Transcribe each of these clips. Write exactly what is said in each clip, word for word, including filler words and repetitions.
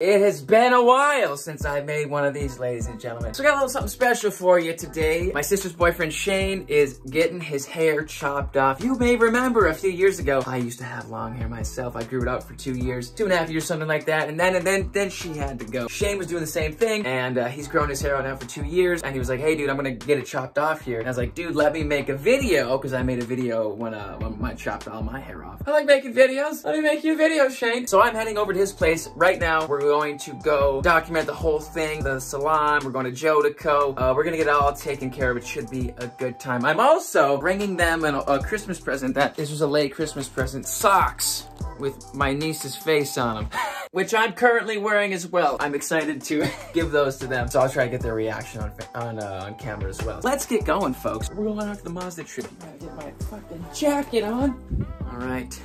It has been a while since I made one of these, ladies and gentlemen. So I got a little something special for you today. My sister's boyfriend, Shane, is getting his hair chopped off. You may remember a few years ago, I used to have long hair myself. I grew it out for two years, two and a half years, something like that. And then, and then, then she had to go. Shane was doing the same thing, and uh, he's grown his hair out now for two years. And he was like, hey dude, I'm gonna get it chopped off here. And I was like, dude, let me make a video. Cause I made a video when, uh, when I chopped all my hair off. I like making videos. Let me make you a video, Shane. So I'm heading over to his place right now. We're going to go document the whole thing, the salon. We're going to Jodico. Uh, we're gonna get it all taken care of. It should be a good time. I'm also bringing them an, a Christmas present. That this was a late Christmas present. Socks with my niece's face on them, which I'm currently wearing as well. I'm excited to give those to them. So I'll try to get their reaction on on, uh, on camera as well. Let's get going, folks. We're going out to the Mazda Tribute. I gotta get my fucking jacket on. All right.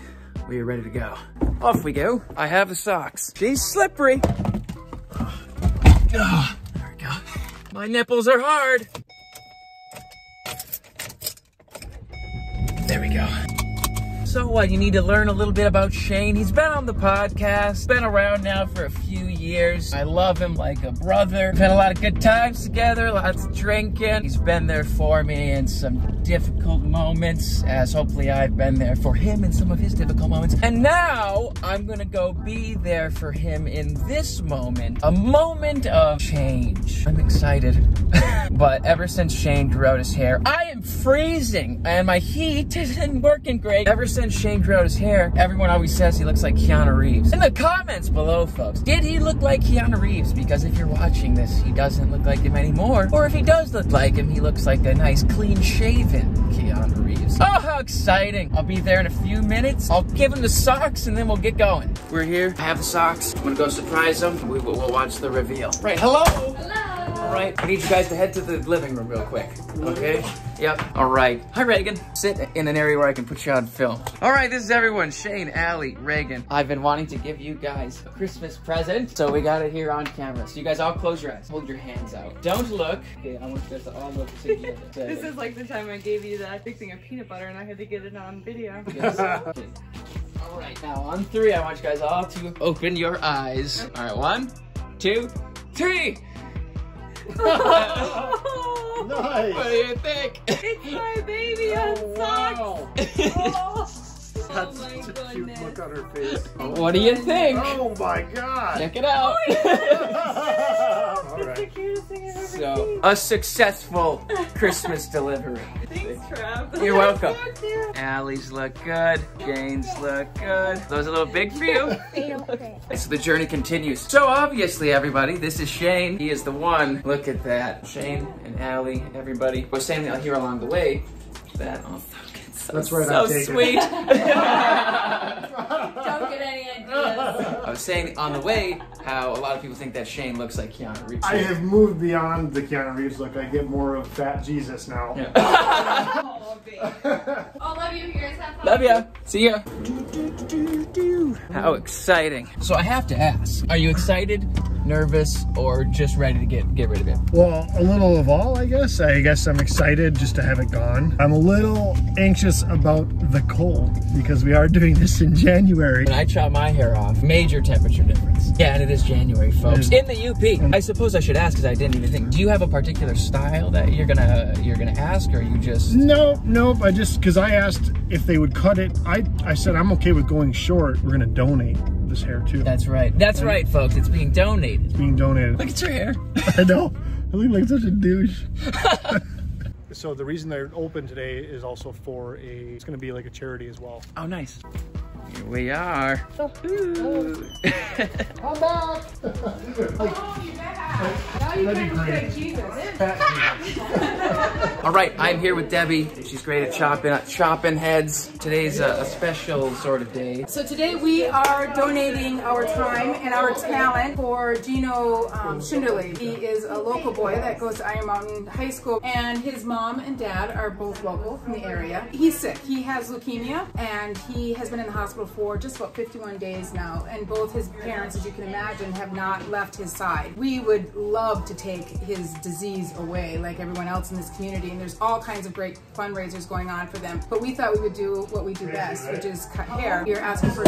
We are ready to go. Off we go. I have the socks. She's slippery. Oh, there we go. My nipples are hard. There we go. So what? Uh, you need to learn a little bit about Shane. He's been on the podcast, been around now for a few years. I love him like a brother. We've had a lot of good times together, lots of drinking. He's been there for me in some difficult moments, as hopefully I've been there for him in some of his difficult moments. And now I'm gonna go be there for him in this moment, a moment of change. I'm excited. But ever since Shane grew out his hair, I am freezing and my heat isn't working great. Ever since Shane grew out his hair, everyone always says he looks like Keanu Reeves. In the comments below, folks, did he look like Keanu Reeves? Because if you're watching this, he doesn't look like him anymore. Or if he does look like him, he looks like a nice clean shave Keanu Reeves. Oh, how exciting. I'll be there in a few minutes. I'll give him the socks and then we'll get going. We're here. I have the socks. I'm gonna go surprise him. We will we'll watch the reveal. Right, hello. Hello. All right, I need you guys to head to the living room real quick. Okay? Yep. All right. Hi, Reagan. Sit in an area where I can put you on film. All right, this is everyone. Shane, Allie, Reagan. I've been wanting to give you guys a Christmas present, so we got it here on camera. So you guys all close your eyes. Hold your hands out. Don't look. Okay, I want you guys to all look together. This is like the time I gave you that fixing a peanut butter and I had to get it on video. Yes. Okay. All right, now on three, I want you guys all to open your eyes. All right, one, two, three. Nice. What do you think? It's my baby on oh, socks. Wow. Oh, that's oh such a cute look on her face. Oh, what do you think? Oh my God. Check it out. Oh, all right. The cutest thing I've ever so, seen. A successful Christmas delivery. Thanks, Trav. You're welcome. So Allie's look good. Jane's look good. Those are a little big for you. So the journey continues. So obviously, everybody, this is Shane. He is the one. Look at that. Shane and Allie, everybody. We're saying that here along the way. That oh, so, that's right, so sweet. Don't get any ideas. I was saying on the way how a lot of people think that Shane looks like Keanu Reeves. I have moved beyond the Keanu Reeves look. I get more of Fat Jesus now. Yeah. Oh, baby. Oh, love you. You guys have fun. Love ya. See ya. How exciting. So I have to ask, are you excited, nervous, or just ready to get get rid of it? Well, a little of all, I guess. I guess I'm excited just to have it gone. I'm a little anxious about the cold because we are doing this in January. When I chop my hair off, major temperature difference. Yeah, and it is January, folks. Is. In the U P. I suppose I should ask because I didn't even think. Do you have a particular style that you're gonna you're gonna ask, or are you just? No, nope. I just because I asked if they would cut it. I I said I'm okay with going short. We're gonna donate this hair too. That's right. That's and right, folks. It's being donated. It's being donated. Look at your hair. I know. I look like such a douche. So the reason they're open today is also for a, it's going to be like a charity as well. Oh, nice. Here we are. Oh. I'm back. Oh, you're back. Now you can look like Jesus. All right, I'm here with Debbie. She's great at chopping uh, chopping heads. Today's a, a special sort of day. So today we are donating our time and our talent for Gino um, Schinderle. He is a local boy that goes to Iron Mountain High School, and his mom and dad are both local from the area. He's sick. He has leukemia, and he has been in the hospital for just about fifty-one days now, and both his parents, as you can imagine, have not left his side. We would love to take his disease away like everyone else in this community, and there's all kinds of great fundraisers going on for them, but we thought we would do what we do best, which is cut hair. You're asking for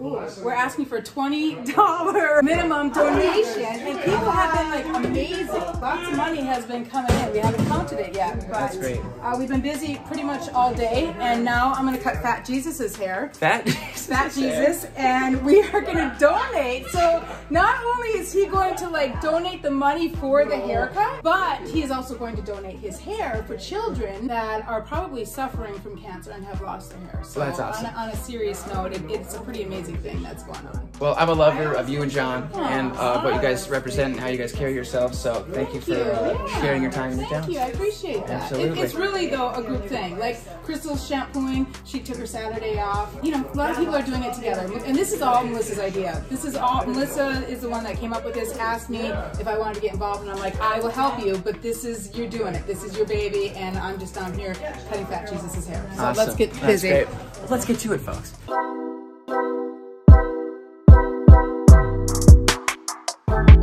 Ooh, we're asking for twenty dollar minimum donation, and people have been like amazing. Lots of money has been coming in. We haven't counted it yet, but that's great. Uh, we've been busy pretty much all day, and now I'm going to cut Fat Jesus's hair. Fat Jesus. Fat Jesus, and we are going to donate. So not only is he going to like donate the money for the haircut, but he is also going to donate his hair for children that are probably suffering from cancer and have lost their hair. So well, that's awesome. On a, on a serious note, it, it's a pretty amazing thing that's going on. Well, I'm a lover of you and John, and uh, what you guys represent and how you guys carry yourselves, so thank you for uh, sharing your time in the town. Thank you, I appreciate that. Absolutely. It, it's really, though, a group thing. Like, Crystal's shampooing, she took her Saturday off. You know, a lot of people are doing it together, and this is all Melissa's idea. This is all, Melissa is the one that came up with this, asked me if I wanted to get involved, and I'm like, I will help you, but this is, you're doing it. This is your baby, and I'm just down here cutting Fat Jesus' hair. So awesome. Let's get busy. That's great. Let's get to it, folks.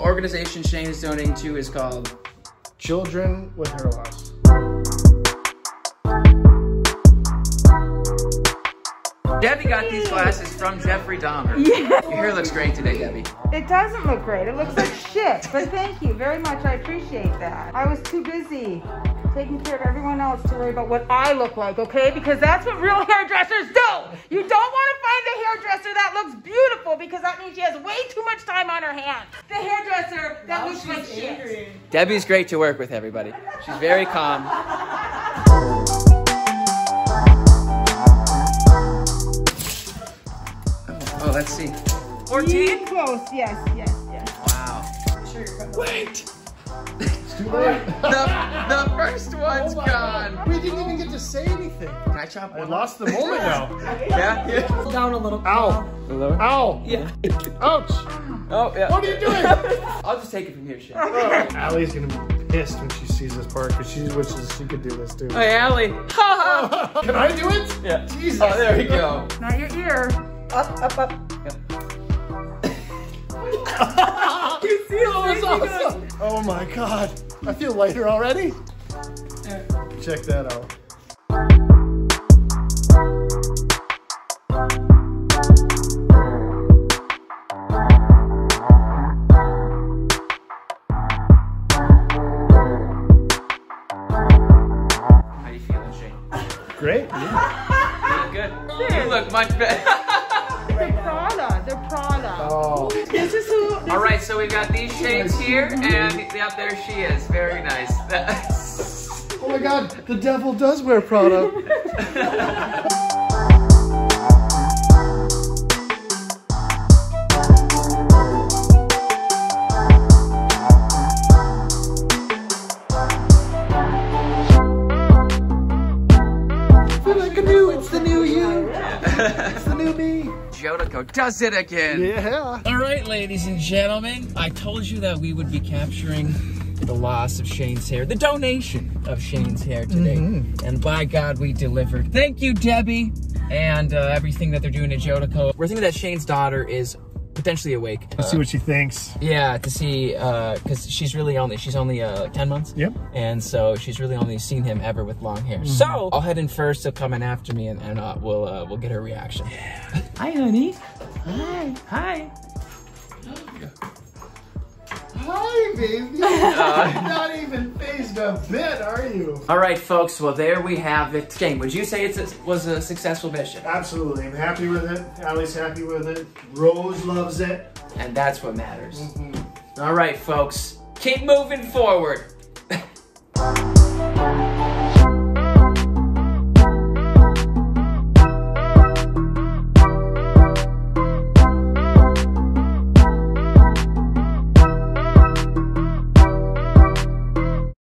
Organization Shane is donating to is called Children with Hair Loss. Debbie got these glasses from Jeffrey Dahmer. Yeah. Your hair looks great today, Debbie. It doesn't look great. It looks like shit. But thank you very much. I appreciate that. I was too busy taking care of everyone else to worry about what I look like, okay? Because that's what real hairdressers do. You don't want to find a hairdresser that looks beautiful because that means she has way too much time on her hands. The hairdresser that looks like shit. Debbie's great to work with, everybody. She's very calm. Oh, oh, let's see. fourteen? Close, yes, yes, yes. Wow. Sure, wait! the, the first one's oh gone. God. We didn't even get to say anything. Can I chop one? I lost the moment now. Yeah, yeah. Down a little. Ow. A little? Ow. Yeah. Ouch. Oh, yeah. What are you doing? I'll just take it from here, Shane. Okay. Oh. Allie's going to be pissed when she sees this part because she wishes she could do this too. Hey, Allie. Ha ha. Can I do it? Yeah. Jesus. Oh, there we go. Not your ear. Up, up, up. Yep. You see all this awesome. Oh my God. I feel lighter already. Yeah. Check that out. How are you feeling, Shane? Great. Yeah. Good. You look much better. They're Prada. They're Prada. Oh. This is who. All right, so we got these shades here, and yeah, there she is. Very nice. Oh my God, the devil does wear Prada. It's the new, it's the new you. It's the new me. Jodico does it again. Yeah. All right, ladies and gentlemen, I told you that we would be capturing the loss of Shane's hair, the donation of Shane's hair today. Mm-hmm. And by God, we delivered. Thank you, Debbie, and uh, everything that they're doing at Jodico. We're thinking that Shane's daughter is potentially awake. Let's uh, see what she thinks. Yeah, to see, because uh, she's really only, she's only uh, ten months. Yep. And so she's really only seen him ever with long hair. Mm-hmm. So I'll head in first, he'll come in after me, and, and uh, we'll uh, we'll get her reaction. Yeah. Hi, honey. Hi. Hi. Hi, baby. Uh, You're not even phased a bit, are you? All right, folks. Well, there we have it. Shane, would you say it was a successful mission? Absolutely. I'm happy with it. Allie's happy with it. Rose loves it. And that's what matters. Mm-hmm. All right, folks. Keep moving forward.